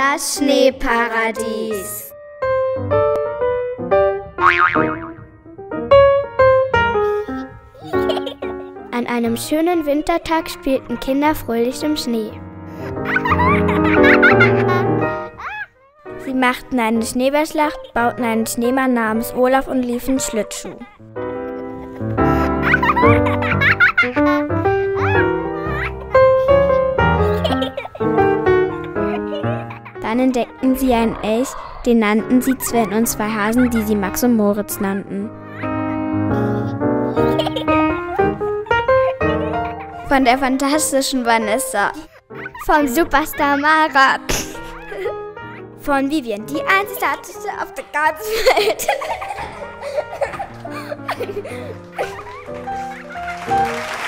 Das Schneeparadies. An einem schönen Wintertag spielten Kinder fröhlich im Schnee. Sie machten eine Schneeballschlacht, bauten einen Schneemann namens Olaf und liefen Schlittschuh. Dann entdeckten sie einen Elch, den nannten sie Sven, und zwei Hasen, die sie Max und Moritz nannten. Von der fantastischen Vanessa. Vom Superstar Mara. Von Vivian, die einzige Artistin auf der ganzen Welt.